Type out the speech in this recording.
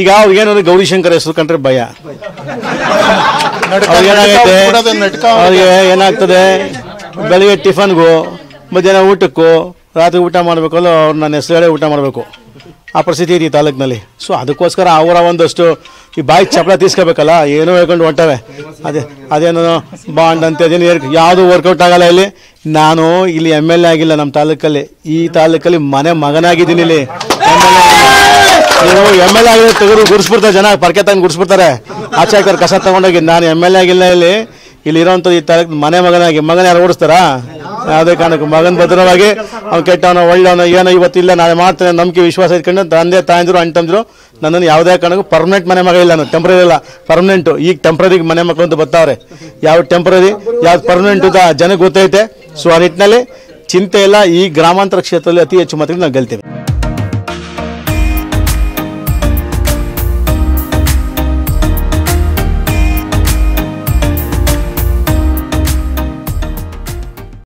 ಈಗ ಅವರಿಗೆ ಏನಂದ್ರೆ ಗೌರಿಶಂಕರ್ ಹೆಸರು ಕಂಡ್ರೆ ಭಯ ಅವರಿಗೆ ಏನಾಗ್ತದೆ ಬೆಳಿಗ್ಗೆ ಟಿಫನ್ಗೂ ಮಧ್ಯಾಹ್ನ ಊಟಕ್ಕೂ ರಾತ್ರಿ ಊಟ ಮಾಡಬೇಕಲ್ಲ ಅವ್ರು ನನ್ನ ಹೆಸರು ಹೇಳಿ ಊಟ ಮಾಡಬೇಕು ಆ ಪರಿಸ್ಥಿತಿ ಇದೆ ತಾಲೂಕಿನಲ್ಲಿ. ಸೊ ಅದಕ್ಕೋಸ್ಕರ ಅವರ ಒಂದಷ್ಟು ಈ ಬಾಯಿ ಚಪ್ಪಲ ತೀಸ್ಕೋಬೇಕಲ್ಲ ಏನೋ ಹೇಳ್ಕೊಂಡು ಹೊಂಟವೆ ಅದೇನೋ ಬಾಂಡ್ ಅಂತ ಅದೇನು ಯಾವುದು ವರ್ಕೌಟ್ ಆಗಲ್ಲ. ಇಲ್ಲಿ ನಾನು ಇಲ್ಲಿ MLA ಆಗಿಲ್ಲ ನಮ್ಮ ತಾಲೂಕಲ್ಲಿ, ಈ ತಾಲೂಕಲ್ಲಿ ಮನೆ ಮಗನಾಗಿದ್ದೀನಿ. ಇಲ್ಲಿ MLA ಆಗಿದ್ರೆ ತೆಗೆದು ಗುಡಿಸ್ಬಿಡ್ತಾರೆ, ಜನ ಪರ್ಕೆ ತಂದು ಗುಡಿಸ್ಬಿಡ್ತಾರೆ, ಆಚೆ ಹಾಕ್ತಾರೆ ಕಸ ತಗೊಂಡೋಗಿ. ನಾನು MLA ಆಗಿಲ್ಲ, ಇಲ್ಲಿರೋಂಥದ್ದು ಈ ತಾಲೂಕು ಮನೆ ಮಗನಾಗಿ. ಮಗನ ಯಾರು ಓಡಿಸ್ತಾರಾ? ಯಾವುದೇ ಕಾರಣಕ್ಕೂ ಮಗನ ಭದ್ರವಾಗಿ ಅವ್ನು ಕೆಟ್ಟವನ ಒಳ್ಳೆಯವನ ಏನೋ ಇವತ್ತಿಲ್ಲ ನಾಳೆ ಮಾಡ್ತಾನೆ ನಂಬಿಕೆ ವಿಶ್ವಾಸ ಇಟ್ಕೊಂಡು ತಂದೆ ತಾಯಂದಿರು ಅಣ್ಣ ತಮ್ಮಂದಿರು ನನ್ನನ್ನು ಯಾವುದೇ ಕಾರಣಕ್ಕೂ ಪರ್ಮನೆಂಟ್ ಮನೆ ಮಗ ಇಲ್ಲ, ನಾನು ಟೆಂಪ್ರರಿ ಇಲ್ಲ ಪರ್ಮನೆಂಟು. ಈಗ ಟೆಂಪ್ರರಿಗೆ ಮನೆ ಮಕ್ಕಳು ಅಂತ ಬರ್ತಾವ್ರೆ, ಯಾವ ಟೆಂಪ್ರರಿ ಯಾವ್ದು ಪರ್ಮನೆಂಟ್ ಅಂತ ಜನಕ್ಕೆ ಗೊತ್ತೈತೆ. ಸೊ ಆ ನಿಟ್ಟಿನಲ್ಲಿ ಚಿಂತೆ ಇಲ್ಲ. ಈ ಗ್ರಾಮಾಂತರ ಕ್ಷೇತ್ರದಲ್ಲಿ ಅತಿ ಹೆಚ್ಚು ಮಾತ್ರ ನಾವು ಗೆಲ್ತೇವೆ.